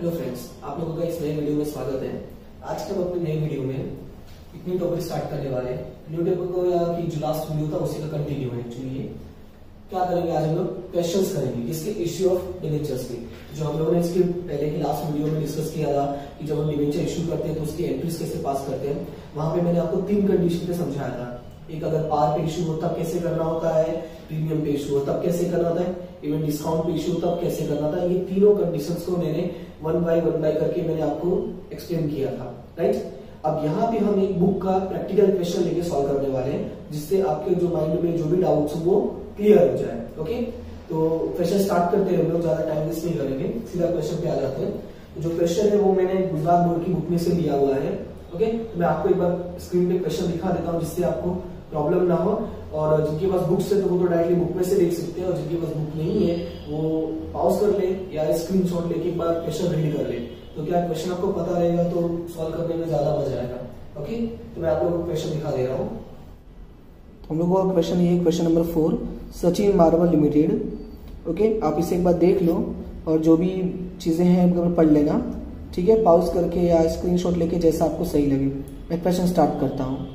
Hello friends, आप लोगों का इस नए वीडियो में स्वागत है। आज के हम अपने नए वीडियो में एक न्यू टॉपिक स्टार्ट करने वाले हैं। न्यू टॉपिक को या कि जो लास्ट वीडियो था उसी का कंटिन्यू है। चलिए क्या करेंगे, आज हम लोग क्वेश्चंस करेंगे इसके इश्यू ऑफ डिबेंचर्स के। जो हम लोगों ने इसके पहले की लास्ट वीडियो में डिस्कस किया था कि जब हम डिबेंचर इश्यू करते हैं तो उसकी एंट्रीज कैसे पास करते हैं, वहां पे मैंने आपको तीन कंडीशन पे समझाया था। एक, अगर पार पे इश्यू हो तब कैसे करना होता है, प्रीमियम पे इश्यू हो तब कैसे करना होता है, इवन डिस्काउंट पे इश्यू तब कैसे करना था। ये तीनों कंडीशंस को मैंने वन बाय करके मैंने आपको एक्सप्लेन किया था, राइट। अब यहाँ पे हम एक बुक का प्रैक्टिकल क्वेश्चन लेके सॉल्व करने वाले हैं, जिससे आपके जो माइंड में जो भी डाउट्स हो वो क्लियर हो जाए। ओके, तो क्वेश्चन स्टार्ट करते हैं। हम लोग ज्यादा टाइम वेस्ट नहीं करेंगे, सीधा क्वेश्चन पे आ जाते हैं। जो क्वेश्चन है वो मैंने गुजरात बोर्ड की बुक में से लिया हुआ है। ओके, मैं आपको एक बार स्क्रीन पे क्वेश्चन दिखा देता हूँ जिससे आपको प्रॉब्लम ना हो। और जिनके पास बुक्स है तो वो तो डायरेक्टली बुक में से देख सकते हैं, और जिनके पास बुक नहीं है वो पॉज कर ले या स्क्रीनशॉट लेके एक बार क्वेश्चन रीड कर ले, तो क्या क्वेश्चन आपको पता रहेगा तो सॉल्व करने में ज्यादा मजा आएगा। ओके, तो मैं आप लोगों को क्वेश्चन दिखा दे रहा हूँ। हम लोगों का क्वेश्चन ये question number 4, Sachin marble limited. Okay, आप इसे एक बार देख लो और जो भी चीजें हैं पढ़ लेना, ठीक है। पॉज करके या स्क्रीनशॉट लेके जैसा आपको सही लगे। मैं क्वेश्चन स्टार्ट करता हूँ।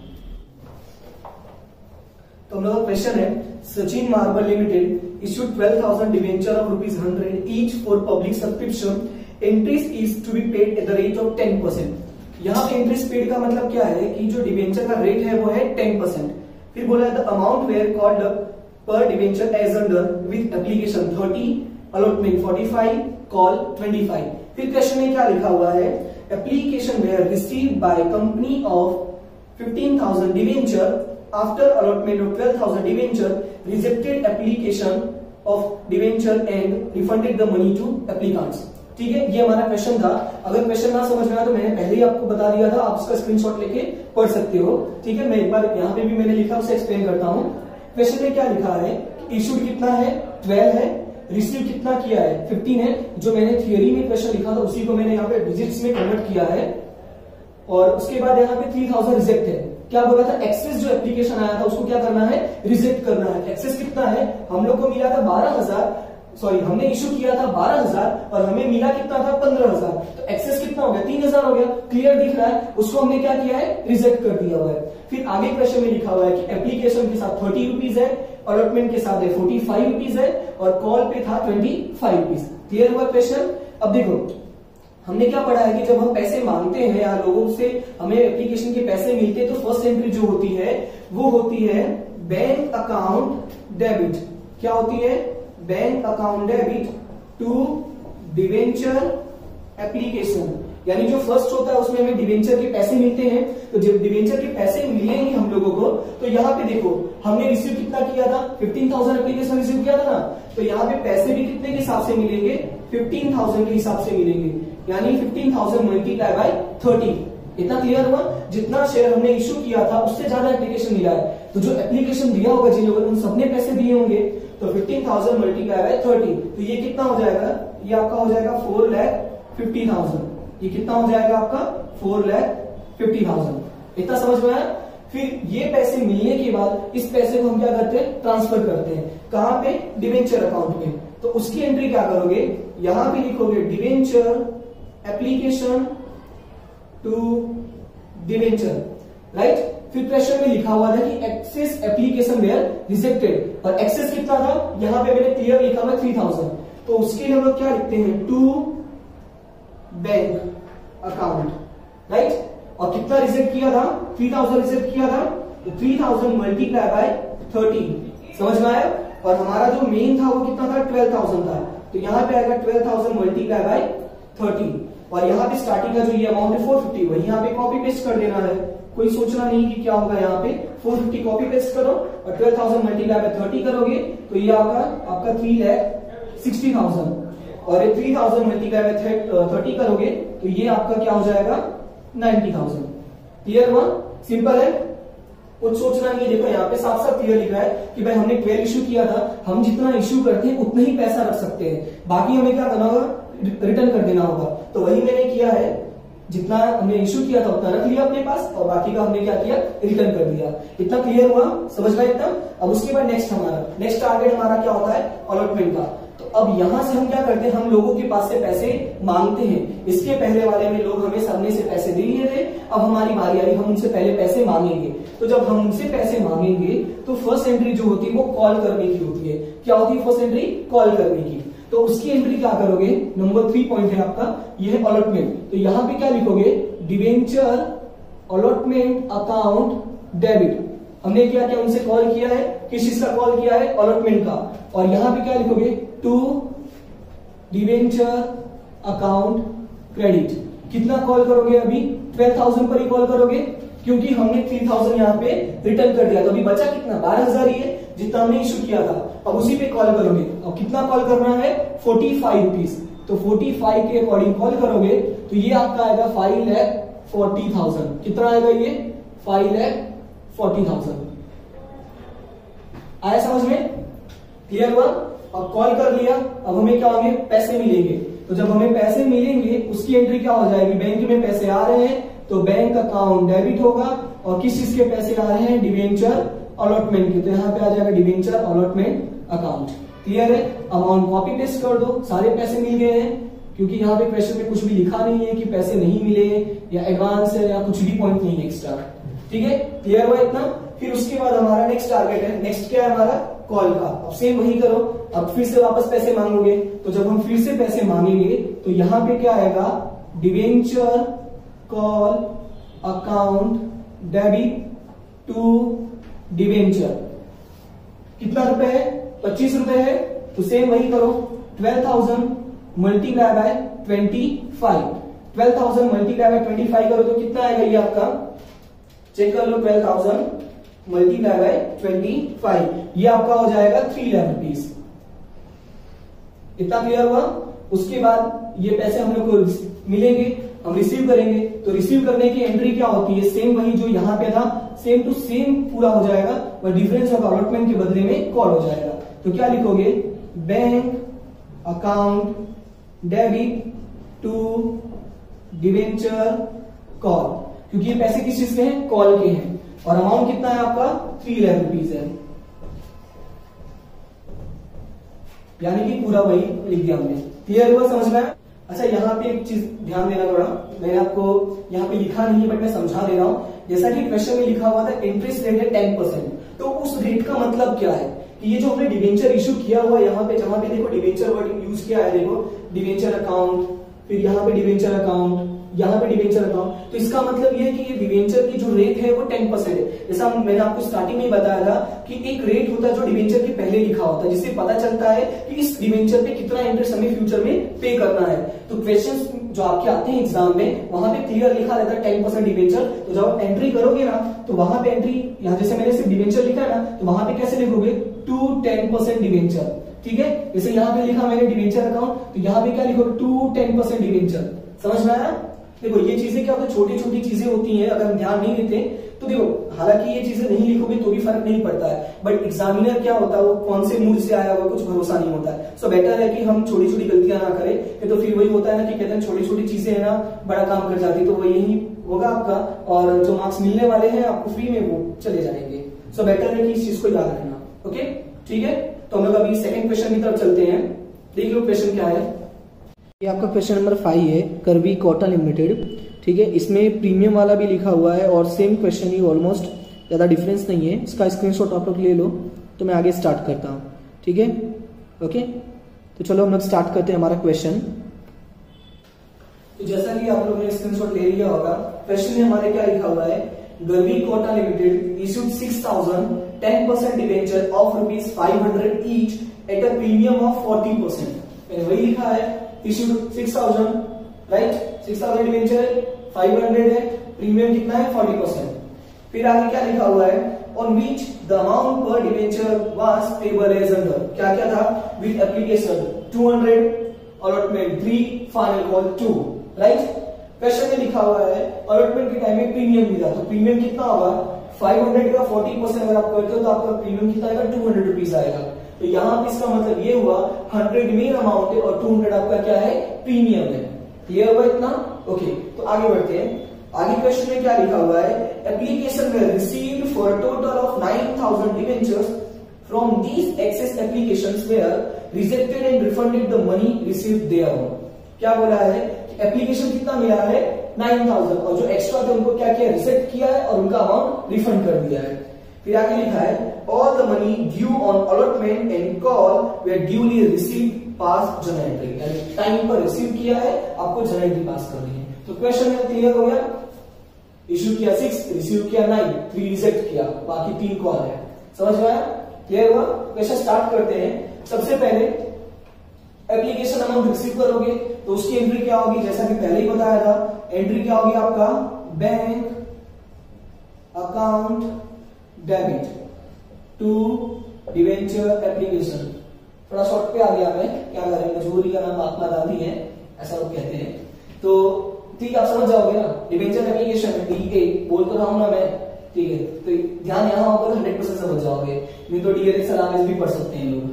तो हम लोग का क्वेश्चन है, Sachin marble limited issued 12,000 debenture of ₹100 each for public subscription. Interest is to be paid at the rate of 10%। यहाँ पे इंटरेस्ट पेड का मतलब क्या है कि जो डिवेंचर का रेट है वो है 10%। फिर बोला है the amount were called per debenture as under with application 30, allotment 45, call 25। फिर क्वेश्चन में क्या लिखा हुआ है, application were received by company of 15,000 debenture after allotment of 12,000 debenture, rejected application of debenture and refunded the money to applicants। ठीक है, ये हमारा क्वेश्चन था। अगर क्वेश्चन ना समझ में आया तो मैंने पहले ही आपको बता दिया था, आप उसका स्क्रीनशॉट लेके पढ़ सकते हो, ठीक है। मैं एक बार यहाँ पे भी मैंने लिखा उसे एक्सप्लेन करता हूँ। क्वेश्चन में क्या लिखा है, इशूड कितना है 12 है, रिसीव कितना किया है 15 है। जो मैंने थियोरी में क्वेश्चन लिखा था उसी को मैंने यहाँ पे डिजिट्स में कन्वर्ट किया है। और उसके बाद यहाँ पे 3,000 रिजेक्ट है। क्या बोला था, एक्सेस जो एप्लीकेशन आया था उसको क्या करना है, रिजेक्ट करना है। एक्सेस कितना है, हम लोग को मिला था 12,000, सॉरी हमने इश्यू किया था 12,000 और हमें मिला कितना था 15,000, तो एक्सेस कितना हो गया 3,000 हो गया। क्लियर दिख रहा है, उसको हमने क्या किया है, रिजेक्ट कर दिया हुआ है। फिर आगे क्वेश्चन में लिखा हुआ है कि एप्लीकेशन के साथ 30 रुपीज है, अलॉटमेंट के साथ है 45 रुपीज है और कॉल पे था 25 रुपीज। क्लियर हुआ क्वेश्चन। अब देखो हमने क्या पढ़ा है कि जब हम पैसे मांगते हैं या लोगों से हमें एप्लीकेशन के पैसे मिलते हैं तो फर्स्ट एंट्री जो होती है वो होती है बैंक अकाउंट डेबिट। क्या होती है, bank account debit to debenture application. यानी जो फर्स्ट होता है उसमें हमें डिवेंचर के पैसे मिलते हैं, तो जब डिवेंचर के पैसे मिलेंगे हम लोगों को तो यहाँ पे देखो हमने रिसीव कितना किया था, 15,000 एप्लीकेशन रिसीव किया था ना, तो यहाँ पे पैसे भी कितने के हिसाब से मिलेंगे, 15,000 के हिसाब से मिलेंगे। यानी 15,000 मल्टीप्लाई बाई 30। इतना क्लियर हुआ, जितना शेयर हमने इश्यू किया था उससे ज्यादा एप्लीकेशन मिला है, तो जो एप्लीकेशन दिया होगा जिन लोगों ने उन सबने पैसे दिए होंगे, तो 15,000 मल्टीप्लाई बाई 30, तो ये कितना हो जाएगा, ये आपका हो जाएगा 4,50,000। ये कितना हो जाएगा आपका 4,50,000। इतना समझ में आया। फिर ये पैसे मिलने के बाद इस पैसे को हम क्या करते हैं, ट्रांसफर करते हैं। कहां पे, डिवेंचर अकाउंट में। तो उसकी एंट्री क्या करोगे, यहां पे लिखोगे debenture application to debenture, right. फिर क्वेश्चन में लिखा हुआ था कि एक्सेस एप्लीकेशन वेयर रिजेक्टेड, और एक्सेस कितना था, यहां पे मैंने क्लियर लिखा हुआ 3,000, तो उसके लिए हम लोग क्या लिखते हैं, टू बैंक अकाउंट, राइट। और कितना रिजेक्ट किया था, 3,000 रिजेक्ट किया था, तो 3,000 मल्टीप्लाई बाय 30। समझ में आया। और हमारा जो मेन था वो कितना था, 12,000 था, तो यहाँ पे आएगा 12,000 मल्टीप्लाई बाय 30। और यहाँ पे स्टार्टिंग का जो ये अमाउंट है 450, वही यहाँ पे कॉपी पेस्ट कर देना है, कोई सोचना नहीं कि क्या होगा। यहाँ पे 450 कॉपी पेस्ट करो और 12,000 मल्टीप्लाई बाय 30 करोगे तो ये आपका 3,60,000, और ये 3,000 मल्टीप्लाई बाय 30 करोगे तो ये आपका क्या हो जाएगा 90,000। क्लियर हुआ, सिंपल है, कुछ सोचना नहीं है। देखो यहाँ पे साफ साफ क्लियर लिखा है कि भाई हमने 12 इश्यू किया था, हम जितना इश्यू करते हैं उतना ही पैसा रख सकते हैं, बाकी हमें क्या करना होगा, रिटर्न कर देना होगा। तो वही मैंने किया है, जितना हमने इश्यू किया था उतना रख लिया अपने पास और बाकी का हमने क्या किया, रिटर्न कर दिया। इतना क्लियर हुआ, समझ रहे इतना। अब उसके बाद नेक्स्ट टारगेट हमारा क्या होता है, अलॉटमेंट का। तो अब यहाँ से हम क्या करते हैं, हम लोगों के पास से पैसे मांगते हैं। इसके पहले वाले में लोग हमें सामने से पैसे दे रहे थे, अब हमारी बारी आई, हम उनसे पहले पैसे मांगेंगे। तो जब हम उनसे पैसे मांगेंगे तो फर्स्ट एंट्री जो होती है वो कॉल करने की होती है। क्या होती है फर्स्ट एंट्री? कॉल करने की। तो उसकी एंट्री क्या करोगे, नंबर 3 पॉइंट है आपका, यह है अलॉटमेंट। तो यहाँ पे क्या लिखोगे, डिवेंचर अलॉटमेंट अकाउंट डेबिट। हमने क्या क्या उनसे कॉल किया है, किस चीज का कॉल किया है, अलॉटमेंट का। और यहां पे क्या लिखोगे, टू डिवेंचर अकाउंट क्रेडिट। कितना कॉल करोगे, अभी 12,000 पर ही कॉल करोगे, क्योंकि हमने 3,000 यहाँ पे रिटर्न कर दिया, तो अभी बचा कितना, 12,000 ही है जितना हमने इश्यू किया था। अब उसी पे कॉल करोगे। अब कितना कॉल करना है, 45 रुपीज। तो 45 के अकॉर्डिंग कॉल करोगे तो ये आपका आएगा 5,40,000। कितना आएगा ये, 5,40,000। आया समझ में, क्लियर हुआ। अब कॉल कर लिया, अब हमें क्या होंगे, पैसे मिलेंगे। तो जब हमें पैसे मिलेंगे उसकी एंट्री क्या हो जाएगी, बैंक में पैसे आ रहे हैं तो बैंक अकाउंट डेबिट होगा। और किस चीज के पैसे आ रहे हैं, डिवेंचर अलॉटमेंट के, तो यहाँ पे आ जाएगा डिवेंचर अलॉटमेंट अकाउंट। क्लियर है। अब ऑन कॉपी पेस्ट कर दो, सारे पैसे मिल गए हैं, क्योंकि यहाँ पे क्वेश्चन में कुछ भी लिखा नहीं है कि पैसे नहीं मिले या एडवांस है या कुछ भी पॉइंट नहीं है एक्स्ट्रा। ठीक है, क्लियर हुआ इतना। फिर उसके बाद हमारा नेक्स्ट टारगेट है, नेक्स्ट क्या है हमारा, कॉल का। अब सेम वही करो, अब फिर से वापस पैसे मांगोगे। तो जब हम फिर से पैसे मांगेंगे तो यहाँ पे क्या आएगा, debenture call account debit to debenture. कितना रुपए है, 25 रुपए है। तो सेम वही करो, 12,000 मल्टीप्लाई बाय 25, 12,000 मल्टीप्लाई बाय 25 करो तो कितना आएगा ये आपका, चेक कर लो, 12,000 मल्टीप्लाई बाय 25, ये आपका हो जाएगा 3,00,000 रुपीज। इतना क्लियर हुआ। उसके बाद ये पैसे हम लोग को मिलेंगे, हम रिसीव करेंगे। तो रिसीव करने की एंट्री क्या होती है, सेम वही जो यहाँ पे था, सेम टू सेम पूरा हो जाएगा, पर डिफरेंस ऑफ अलॉटमेंट के बदले में कॉल हो जाएगा। तो क्या लिखोगे, bank account debit to debenture call, क्योंकि ये पैसे किस चीज के हैं, कॉल के हैं। और अमाउंट कितना है आपका, 3,00,000 रुपीज है, यानी कि पूरा वही लिख दिया हमने। क्लियर हुआ, समझ में। अच्छा, यहाँ पे एक चीज ध्यान देना पड़ा, मैंने आपको यहाँ पे लिखा नहीं है बट मैं समझा दे रहा हूँ। जैसा कि क्वेश्चन में लिखा हुआ था इंटरेस्ट रेट है 10%, तो उस रेट का मतलब क्या है कि ये जो हमने डिवेंचर इश्यू किया हुआ, यहाँ पे जहां पे देखो डिवेंचर वर्ड यूज किया है, देखो डिवेंचर अकाउंट, फिर यहाँ पे डिवेंचर अकाउंट, यहाँ पे डिवेंचर अकाउंट, तो इसका मतलब ये है कि ये डिवेंचर की जो रेट है वो 10% है। जैसा मैंने आपको स्टार्टिंग में बताया था कि एक रेट होता है जो डिवेंचर के पहले लिखा होता है, जिससे पता चलता है कि इस डिवेंचर पे कितना इंटरेस्ट हमें फ्यूचर में पे करना है। तो क्वेश्चन जो आपके आते हैं एग्जाम में, वहां पे क्लियर लिखा रहता है 10% डिवेंचर। तो जब आप एंट्री करोगे ना, तो वहां पे एंट्री, यहाँ जैसे मैंने सिर्फ डिवेंचर लिखा ना, तो वहां पे कैसे लिखोगे, 2 10% डिवेंचर। ठीक है, जैसे यहाँ पे लिखा मैंने डिवेंचर अकाउंट, तो यहाँ पे क्या लिखोगे, 2 10% डिवेंचर। समझ में आया। देखो ये चीजें क्या होती है, छोटी छोटी चीजें होती हैं, अगर हम ध्यान नहीं देते तो। देखो हालांकि ये चीजें नहीं लिखोगे तो भी फर्क नहीं पड़ता है, बट एग्जामिनर क्या होता है, वो कौन से मूड से आया हुआ कुछ भरोसा नहीं होता है। सो बेटर है कि हम छोटी छोटी गलतियां ना करें, ये तो फिर वही होता है ना कि कहते हैं छोटी छोटी चीजें है ना बड़ा काम कर जाती है। तो वही होगा आपका, और जो मार्क्स मिलने वाले हैं आपको फ्री में वो चले जाएंगे। सो बेटर है कि इस चीज को याद रखना। ओके, ठीक है। तो हम लोग अभी सेकंड क्वेश्चन की तरफ चलते हैं, देख लो क्वेश्चन क्या है। ये आपका क्वेश्चन नंबर 5 है, करवी कॉटन लिमिटेड। ठीक है, इसमें प्रीमियम वाला भी लिखा हुआ है और सेम क्वेश्चन ही ऑलमोस्ट, ज़्यादा डिफरेंस नहीं है। इसका स्क्रीनशॉट आप लोग ले लो, तो मैं आगे स्टार्ट करता हूँ। ठीक है, ओके, तो चलो हम लोग स्टार्ट करते हैं हमारा क्वेश्चन। तो जैसा कि आप लोगों ने स्क्रीनशॉट ले लिया होगा, क्वेश्चन में हमारे क्या लिखा हुआ है, करवी cotton limited issued 6,010% debenture of ₹500 each at a premium of 40%। वही लिखा है, इश्यूड 6,000, राइट, 6,000 डिवेंचर है, 500 है, प्रीमियम कितना है 40%। फिर आगे क्या लिखा हुआ है, on which the amount per debenture was payable as under. क्या क्या था, with application 200, allotment 3, final call 2, right. Question में लिखा हुआ है अलॉटमेंट के टाइम में प्रीमियम मिला, तो प्रीमियम कितना होगा, 500 का 40% अगर आप करते हो तो आपका प्रीमियम कितना आएगा, ₹200 आएगा। तो यहाँ पे इसका मतलब ये हुआ 100 मेन अमाउंट है और 200 आपका क्या है, प्रीमियम है। क्लियर हुआ इतना, ओके। तो आगे बढ़ते हैं, आगे क्वेश्चन में क्या लिखा हुआ है, एप्लीकेशन में received for total of 9,000 debentures from these excess applications were rejected and refunded the money received thereon. क्या बोला है कि एप्लीकेशन कितना मिला है 9,000 और जो एक्स्ट्रा थे उनको क्या किया रिजेक्ट किया है और उनका अमाउंट रिफंड कर दिया है. फिर आगे लिखा है all the money due on allotment and call were duly received पास जनरेटरी, यानी टाइम पर रिसीव किया है आपको जनरेटरी पास करनी है. तो क्वेश्चन क्लियर हो गया, इश्यू किया 6, रिसीव किया 9, 3 रिजेक्ट किया, बाकी 3 कॉल है. समझ में आया, क्लियर हुआ. क्वेश्चन स्टार्ट करते हैं. सबसे पहले एप्लीकेशन अमाउंट रिसीव करोगे तो उसकी एंट्री क्या होगी, जैसा कि पहले ही बताया था एंट्री क्या होगी आपका bank account debit to debenture application. थोड़ा शॉर्ट पे आ गया मैं, क्या करें मजबूरी का नाम आत्मा गांधी है ऐसा लोग कहते हैं, तो ठीक आप समझ जाओगे ना. डिवेंचर एप्लीकेशन डीए बोल तो रहा हूं ना मैं, ठीक है तो ध्यान यहां होगा 100% समझ जाओगे, नहीं तो डीए सलामेज भी पढ़ सकते हैं लोग.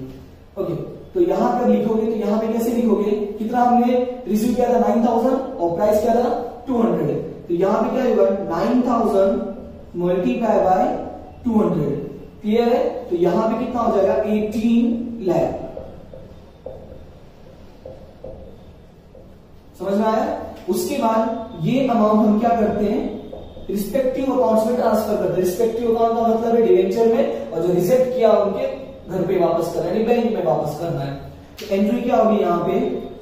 ओके तो यहां पर लिखोगे तो यहां पे कैसे लिखोगे, कितना हमने रिसीव किया था 9000 और प्राइस क्या था 200, तो यहां पे क्या होगा 9000 मल्टीप्लाई बाय 200. क्लियर है, तो यहां पे कितना हो जाएगा 18 लाख. समझ में आया. उसके बाद ये अमाउंट हम क्या करते हैं रिस्पेक्टिव अकाउंट्स में ट्रांसफर करते हैं. रिस्पेक्टिव अकाउंट का मतलब है डिवेंचर में, और जो रिजेक्ट किया उनके घर पे वापस करना है, बैंक में वापस करना है. तो एंट्री क्या होगी यहाँ पे,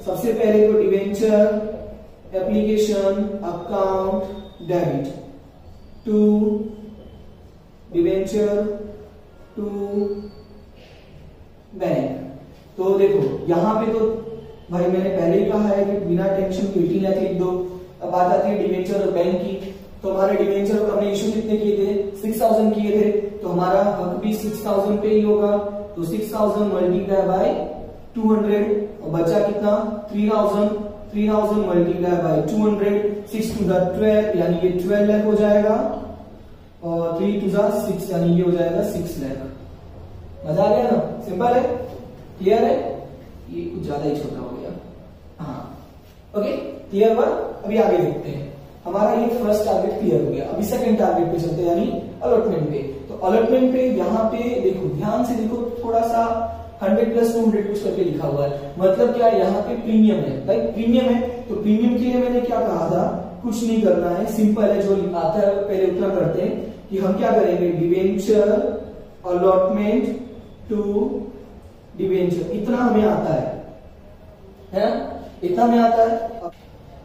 सबसे पहले तो debenture application account debit to debenture to bank. तो देखो यहाँ पे तो भाई मैंने पहले ही कहा है कि बिना टेंशन के 18 लाख लिख दो. अब बात आती है डिवेंचर और बैंक की, तो हमारे डिवेंचर पर हमने इश्यू कितने किए थे 6000 किए थे, तो हमारा हक भी 6000 पे ही होगा. तो 6000 मल्टीप्लाई बाय 200 और बचा कितना 3000, 3000 मल्टीप्लाई बाय 200 6 to the 12 यानी ये 12 लाख हो जाएगा और 3 to the 6 यानी ये हो जाएगा 6 लाख. मजा आ गया ना, सिंपल है, क्लियर है, ये कुछ ज्यादा ही छोटा हो गया. हाँ ओके क्लियर हुआ. अभी आगे देखते हैं, हमारा ये फर्स्ट टारगेट क्लियर हो गया. अभी सेकंड टारगेट पे चलते हैं यानी अलॉटमेंट पे. तो अलॉटमेंट पे यहाँ पे देखो ध्यान से देखो, थोड़ा सा 100 + 200 कुछ करके लिखा हुआ है, मतलब क्या यहाँ पे प्रीमियम है. लाइक प्रीमियम है तो प्रीमियम के लिए मैंने क्या कहा था कुछ नहीं करना है, सिंपल है जो आता है पहले उतना करते हैं कि हम क्या करेंगे डिवेंचर अलॉटमेंट टू डिवेंचर, इतना हमें आता है, इतना हमें आता है.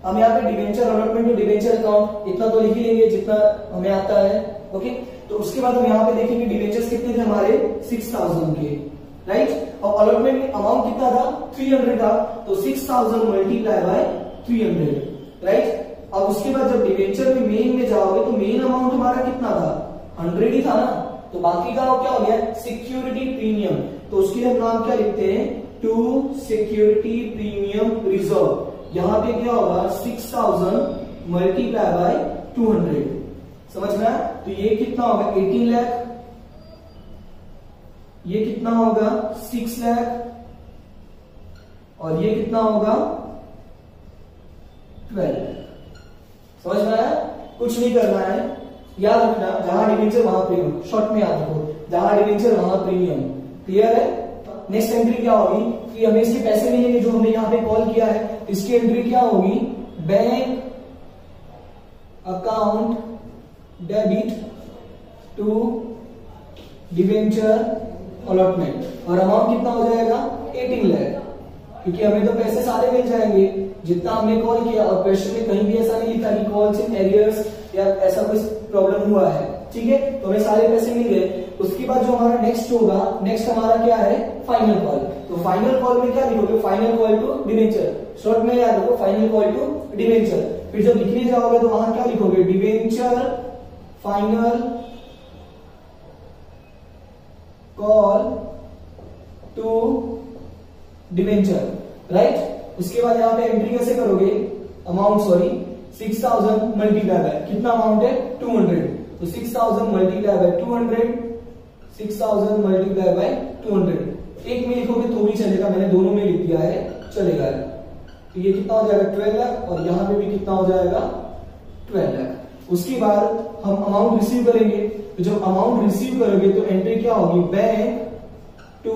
हम यहाँ पे debenture allotment to debenture account इतना तो लिख ही लेंगे जितना हमें आता है. ओके तो उसके बाद हम यहाँ पे देखेंगे डिवेंचर्स कितने थे हमारे 6000 के, राइट, और अलॉटमेंट अमाउंट कितना था 300 था, तो 6000 मल्टीप्लाई बाय 300, राइट. अब उसके बाद जब डिवेंचर में मेन में जाओगे तो मेन अमाउंट हमारा कितना था 100 ही था ना, तो बाकी का क्या हो गया सिक्योरिटी प्रीमियम. तो उसके लिए हम नाम क्या लिखते हैं टू सिक्योरिटी प्रीमियम रिजर्व. यहाँ पे क्या होगा 6000 मल्टीप्लाई बाय 200. समझ में आया, तो ये कितना होगा 18 लाख, ये कितना होगा 6 लाख और ये कितना होगा 12. समझ में आया, कुछ नहीं करना है, याद रखना जहां डिवेंचर वहां प्रीमियम, शॉर्ट में याद रखो जहां डिवेंचर वहां प्रीमियम. क्लियर है. नेक्स्ट एंट्री क्या होगी कि हमें इसके पैसे मिलेंगे जो हमने यहाँ पे कॉल किया है, इसकी एंट्री क्या होगी bank account debit to debenture allotment और अमाउंट कितना हो जाएगा 18 लाख, क्योंकि हमें तो पैसे सारे मिल जाएंगे जितना हमने कॉल किया. और क्वेश्चन में कहीं भी ऐसा नहीं लिखा कि कॉल से एरियर्स या ऐसा कोई प्रॉब्लम हुआ है, ठीक है, तो हमें सारे पैसे मिल गए. उसके बाद जो हमारा नेक्स्ट होगा, नेक्स्ट हमारा क्या है फाइनल कॉल. तो फाइनल कॉल में क्या लिखोगे final call to debenture, short में याद रखो फाइनल कॉल टू डिवेंचर. फिर जब लिखने जाओगे तो वहां क्या लिखोगे debenture final call to debenture, right. उसके बाद यहाँ पे एंट्री कैसे करोगे अमाउंट, सॉरी 6000 मल्टीप्लाई बाय कितना अमाउंट है 200, तो 6000 मल्टीप्लाई बाय 200, 6000 मल्टीप्लाई बाय 200. एक में लिखोगे तो भी चलेगा, मैंने दोनों में लिख दिया है चलेगा. तो ये कितना हो जाएगा 12 लाख और यहाँ पे भी कितना हो जाएगा 12 लाख. उसके बाद हम अमाउंट रिसीव करेंगे, तो जब अमाउंट रिसीव करोगे तो एंट्री क्या होगी bank to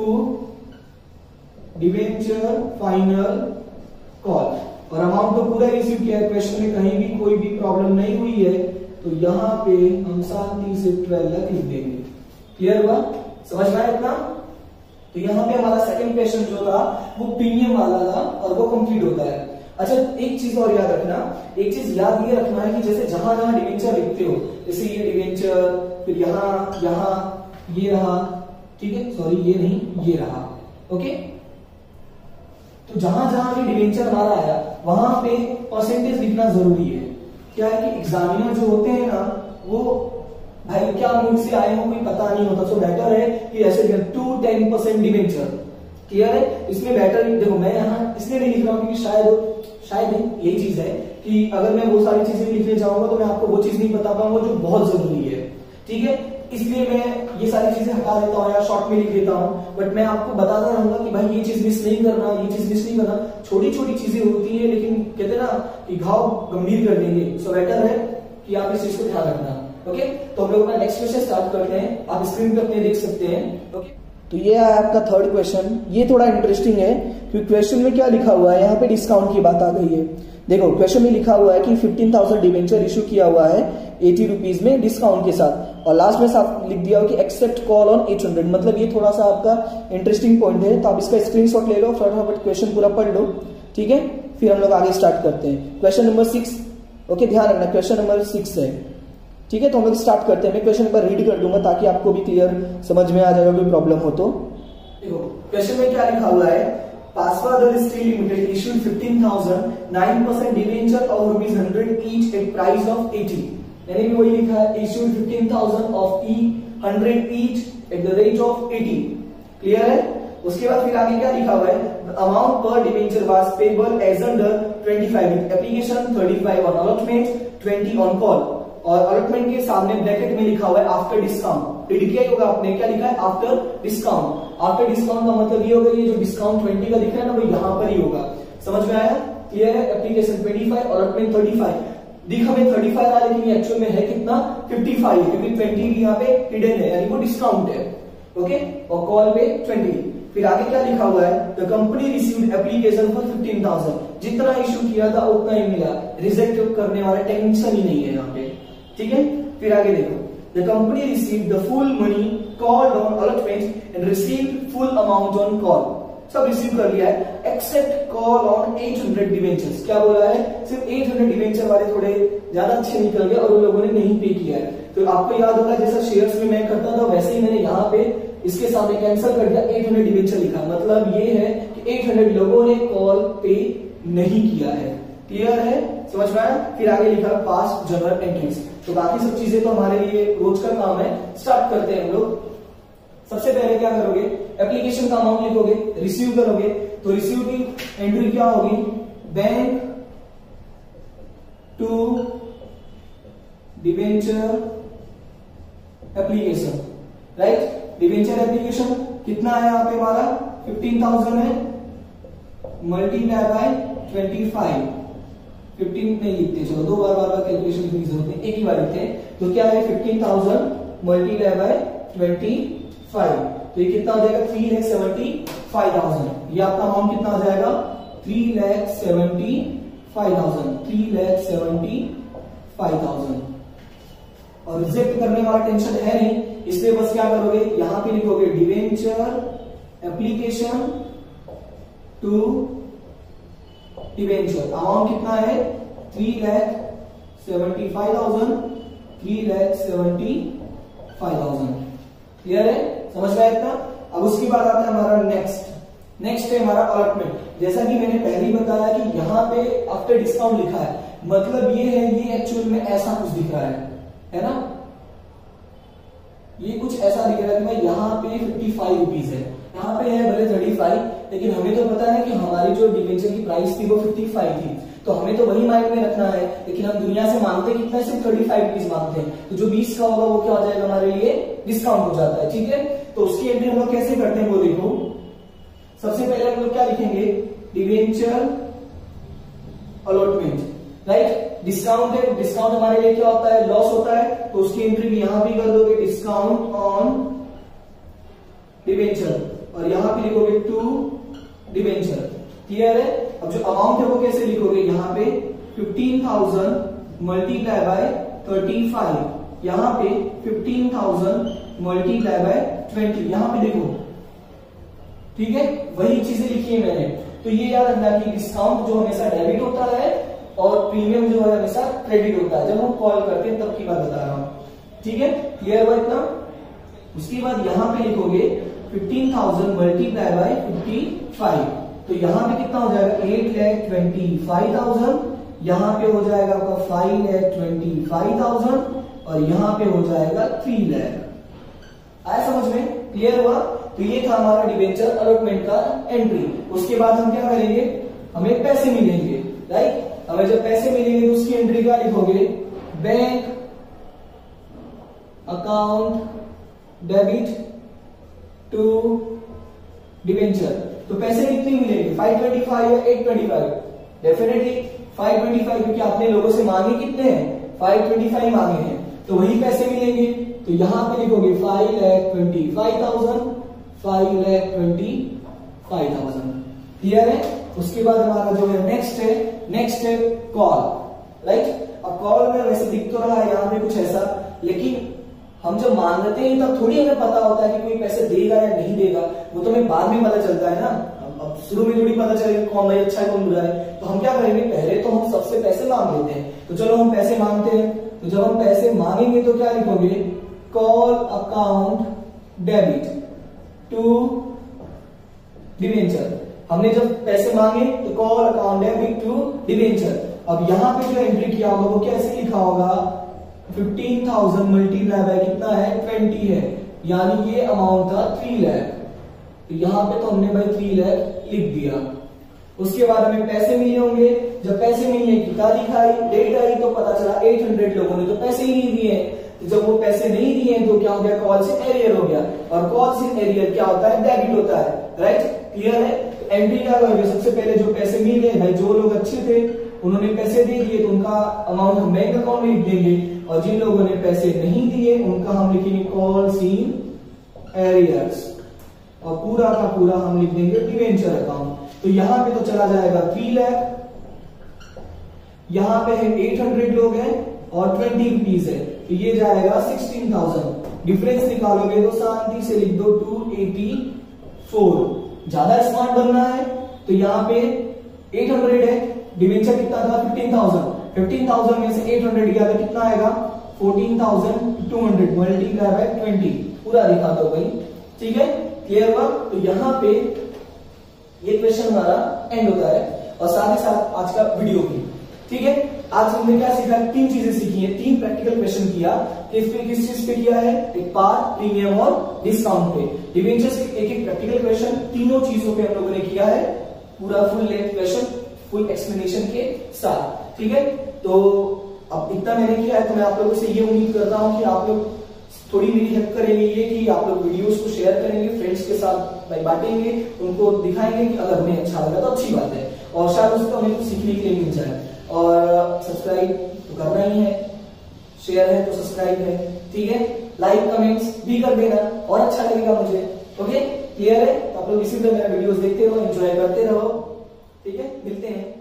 debenture final call. और अमाउंट तो पूरा रिसीव किया है, क्वेश्चन में कहीं भी कोई भी प्रॉब्लम नहीं हुई है, तो यहाँ पे हम शांति से 12 लाख लिख देंगे। क्लियर हुआ, समझ में आया इतना? तो यहाँ पे हमारा सेकंड क्वेश्चन जो था वो प्रीमियम वाला था और वो कंप्लीट होता है। अच्छा, एक चीज और याद रखना, एक चीज याद ये रखना है कि जैसे जहां जहां डिवेंचर लिखते हो, जैसे ये डिवेंचर, फिर यहाँ यहाँ ये रहा, ठीक है, सॉरी ये नहीं ये रहा, ओके। तो जहां जहां भी डिवेंचर हमारा आया वहां पे परसेंटेज लिखना जरूरी है। क्या है कि एग्जामिनर जो होते हैं ना, वो भाई क्या मूड से आए हो कोई पता नहीं होता, तो बेटर है कि ऐसे 2-10% डिवेंचर। क्लियर है, इसमें बेटर देखो मैं यहाँ इसलिए नहीं लिख रहा हूँ क्योंकि शायद ये चीज है कि अगर मैं वो सारी चीजें लिखने जाऊंगा तो मैं आपको वो चीज नहीं बता पाऊंगा जो बहुत जरूरी है, ठीक है, इसलिए मैं ये सारी चीजें हटा देता हूँ या शॉर्ट में लिख देता हूँ। बट मैं आपको बताता रहूंगा कि भाई ये चीज मिस नहीं करना, ये चीज मिस नहीं करना, छोटी छोटी चीजें होती है लेकिन कहते हैं ना कि घाव गंभीर कर देंगे। सो बेटर है कि आप इस चीज को ध्यान रखना, ओके। तो हम लोग अपना नेक्स्ट क्वेश्चन स्टार्ट करते हैं, आप स्क्रीन पे अपने देख सकते हैं, ओके। तो ये है आपका थर्ड क्वेश्चन, ये थोड़ा इंटरेस्टिंग है क्योंकि क्वेश्चन में क्या लिखा हुआ है, यहाँ पे डिस्काउंट की बात आ गई है। देखो क्वेश्चन में लिखा हुआ है कि 15,000 डिवेंचर इशू किया हुआ है 80 रुपीज में डिस्काउंट के साथ, और लास्ट में साफ लिख दिया हो कि एक्सेप्ट कॉल ऑन 800। मतलब ये थोड़ा सा आपका इंटरेस्टिंग पॉइंट है, तो आप इसका स्क्रीनशॉट ले लो, फटाफट क्वेश्चन पूरा पढ़ लो, ठीक है, फिर हम लोग आगे स्टार्ट करते हैं। क्वेश्चन नंबर 6, ओके, ध्यान रखना क्वेश्चन नंबर 6 है, ठीक है। तो हम लोग स्टार्ट करते हैं, मैं क्वेश्चन नंबर रीड कर दूंगा ताकि आपको भी क्लियर समझ में आ जाएगा, कोई प्रॉब्लम हो तो। देखो क्वेश्चन में क्या लिखा हुआ है, password steel limited issued 15,000 9% debenture of ₹100 each at price of 80। यानी कि वही लिखा है, issued 15,000 of ₹100 each at the rate of 80। Clear है, उसके बाद फिर आगे क्या लिखा हुआ है, amount per debenture was payable as under 25 application, 35 on allotment, 20 on call. और अलॉटमेंट के सामने ब्रैकेट में लिखा हुआ है आफ्टर डिस्काउंट। रीड किया होगा आपने, क्या लिखा है, आफ्टर डिस्काउंट। आफ्टर डिस्काउंट का मतलब ये होगा, ये जो डिस्काउंट 20 का दिख रहा है ना, वो यहाँ पर ही होगा। समझ में आया, क्लियर है। एप्लीकेशन 25, अलॉटमेंट 35, दिखा में 35 था लेकिन एक्चुअल में है कितना 55, क्योंकि 20 यहाँ पे हिडन है, यानी वो डिस्काउंट है, ओके। और कॉल पे 20। फिर आगे क्या लिखा हुआ है, the company received application for 15,000। जितना इश्यू किया था उतना ही मिला, रिजेक्ट करने वाला टेंशन ही नहीं है यहाँ पे, ठीक है। फिर आगे देखो, the company received the full money called on allotment and received full amount on call. सब रिसीव कर लिया है एक्सेप्ट कॉल ऑन 800 डिवेंचर्स। क्या बोला है, सिर्फ 800 डिवेंचर वाले थोड़े ज्यादा अच्छे निकल गए और उन लोगों ने नहीं पे किया है। तो आपको याद होगा जैसा शेयर्स में मैं करता था वैसे ही मैंने यहाँ पे इसके सामने कैंसिल कर दिया, 800 डिवेंचर लिखा। मतलब ये है कि 800 लोगों ने कॉल पे नहीं किया है। क्लियर है, समझ में आया। फिर आगे लिखा पास्ट जनरल एंट्रीज। तो बाकी सब चीजें तो हमारे लिए रोज का काम है, स्टार्ट करते हैं हम लोग। सबसे पहले क्या करोगे, एप्लीकेशन का अमाउंट लिखोगे, रिसीव करोगे, तो रिसीव की एंट्री क्या होगी, bank to debenture application, right. Debenture application कितना है यहाँ पे हमारा 15,000 है, मल्टीप्लाई बाय 25, 15 नहीं लिखते, चलो दो बार कैलकुलेशन की जरूरत नहीं, एक ही बार लिखते हैं। तो क्या है 15,000 मल्टीप्लाई बाय 25, तो ये कितना हो जाएगा 3,75,000। ये आपका अमाउंट कितना हो जाएगा 3,75,000, 3,75,000। और रिजेक्ट करने वाला टेंशन है नहीं, इसलिए बस क्या करोगे, यहां पे लिखोगे debenture application to debenture. Amount कितना है 3,75,000। क्लियर है, समझ में आया इतना। अब उसके बाद आता है हमारा नेक्स्ट है हमारा अलॉटमेंट। जैसा कि मैंने पहले ही बताया कि यहाँ पे आफ्टर डिस्काउंट लिखा है, मतलब ये है, ये एक्चुअल में ऐसा कुछ दिख रहा है ना, ये कुछ ऐसा दिख रहा है कि मैं यहाँ पे 55 रुपीज है, यहाँ पे है भले 35, लेकिन हमें तो पता है कि हमारी जो डिवेंचर की प्राइस थी वो 55 थी, तो हमें तो वही माइंड में रखना है। लेकिन हम दुनिया से मांगते कितना, सिर्फ 35 रुपीज मांगते हैं, तो जो 20 का होगा वो क्या हो जाएगा, हमारे लिए डिस्काउंट हो जाता है, ठीक है। तो उसकी एंट्री हम लोग कैसे करते हैं वो देखो। सबसे पहले हम लोग क्या लिखेंगे, डिवेंचर अलॉटमेंट, राइट। डिस्काउंट है, डिस्काउंट हमारे लिए क्या होता है, लॉस होता है, तो उसकी एंट्री भी यहां भी कर दोगे, डिस्काउंट ऑन डिवेंचर। और यहाँ पे लिखोगे टू डिवेंचर। क्लियर है। अब जो अमाउंट है वो कैसे लिखोगे, यहाँ पे 15,000 मल्टीप्लाई बाय 35, यहाँ पे 15,000 मल्टीप्लाई बाय 20, यहाँ पे देखो। ठीक है, वही चीजें लिखी है मैंने। तो ये याद रखना कि डिस्काउंट जो हमेशा डेबिट होता है और प्रीमियम जो है हमेशा क्रेडिट होता है, जब हम कॉल करते हैं तब की बात बता रहा हूँ। ठीक है, क्लियर हुआ इतना। उसके बाद यहाँ पे लिखोगे 15,000 मल्टीप्लाई बाय 55, तो यहाँ पे कितना हो जाएगा 8,25,000, यहाँ पे हो जाएगा आपका 5,25,000 और यहाँ पे हो जाएगा 3,00,000। आया समझ में, क्लियर हुआ। तो ये था हमारा डिबेंचर अलॉटमेंट का एंट्री। उसके बाद हम क्या करेंगे, हमें पैसे मिलेंगे, राइट। हमें जब पैसे मिलेंगे तो उसकी एंट्री क्या लिखोगे, bank account debit to debenture. तो पैसे कितने मिलेंगे, 525 या 825? डेफिनेटली 525, क्योंकि आपने लोगों से मांगे कितने हैं, 525 मांगे हैं, तो वही पैसे मिलेंगे। तो यहाँ पे लिखोगे 5,25,000, 5,25,000। क्लियर है। उसके बाद हमारा जो है नेक्स्ट है कॉल, राइट। अब कॉल में वैसे दिख तो रहा है यहाँ पे कुछ ऐसा, लेकिन हम जब मान लेते हैं तब थोड़ी हमें पता होता है कि कोई पैसे देगा या नहीं देगा, वो तो हमें बाद में पता चलता है ना। अब शुरू में थोड़ी पता चलेगा कौन भाई अच्छा है कौन बुरा है। तो हम क्या करेंगे, पहले तो हम सबसे पैसे मांग लेते हैं। तो चलो हम पैसे मांगते हैं, तो जब हम पैसे मांगेंगे तो क्या लिखोगे, call account debit to debenture. हमने जब पैसे मांगे तो call account debit to debenture. अब यहाँ पे जो एंट्री किया होगा वो कैसे लिखा होगा, 15,000 मल्टीप्लाई बाय कितना है, 20 है, यानी ये अमाउंट था 3,00,000। तो यहाँ पे तो हमने भाई 3,00,000 लिख दिया। उसके बाद हमें पैसे मिले होंगे, जब पैसे मिलने की तारीख आई, डेट आई, तो पता चला 800 लोगों ने तो पैसे ही नहीं दिए। तो जब वो पैसे नहीं दिए तो क्या हो गया, कॉल से एरियर हो गया, और कॉल से एरियर क्या होता है, डेबिट होता है, राइट। क्लियर है। एंट्री क्या करोगे, सबसे पहले जो पैसे मिले भाई, जो लोग अच्छे थे उन्होंने पैसे दे दिए तो उनका अमाउंट हम बैंक अकाउंट में लिख देंगे, और जिन लोगों ने पैसे नहीं दिए उनका हम लिखेंगे कॉल्स इन एरियर्स, और पूरा का पूरा हम लिख देंगे डिवेंचर अकाउंट। तो यहाँ पे तो चला जाएगा 3,00,000, यहाँ पे है 800 लोग हैं और 20 रुपीज है, तो ये जाएगा 16,000। डिफरेंस निकालोगे तो शांति से लिख दो 284। ज्यादा स्मार्ट बनना है तो यहाँ पे 800 है, डिवेंचर कितना था 15,000, 15,000 में से 800 गया तो कितना आएगा 14,200 मल्टीप्लाई बाय 20, पूरा लिखा दो भाई। ठीक है, क्लियर हुआ। तो यहाँ पे ये क्वेश्चन हमारा एंड होता है, और साथ ही साथ आज का वीडियो भी। ठीक है, आज हमने क्या सीखा, 3 चीजें सीखी हैं, 3 प्रैक्टिकल क्वेश्चन किया। किस चीज पे किया है, एक पार, प्रीमियम और डिस्काउंट पे, डिवेंचर्स के एक एक प्रैक्टिकल क्वेश्चन, तीनों चीजों पे हम लोगों ने किया है, पूरा full length question full explanation के साथ। ठीक है, तो अब इतना मैंने किया है, तो मैं आप लोगों से ये उम्मीद करता हूं कि आप लोग थोड़ी मेरी हेल्प करेंगे, ये कि आप लोग वीडियोस को शेयर करेंगे, फ्रेंड्स के साथ बांटेंगे, उनको दिखाएंगे कि अगर उन्हें अच्छा लगा तो अच्छी बात है, और शायद उसको हमें कुछ सीखने के लिए मिल जाए। और सब्सक्राइब तो करना ही है, शेयर है तो सब्सक्राइब है, ठीक है, लाइक कमेंट्स भी कर देना और अच्छा लगेगा मुझे। ओके, क्लियर है। तो आप लोग इसी तरह मेरा वीडियोज देखते रहो, एंजॉय करते रहो। ठीक है, मिलते हैं।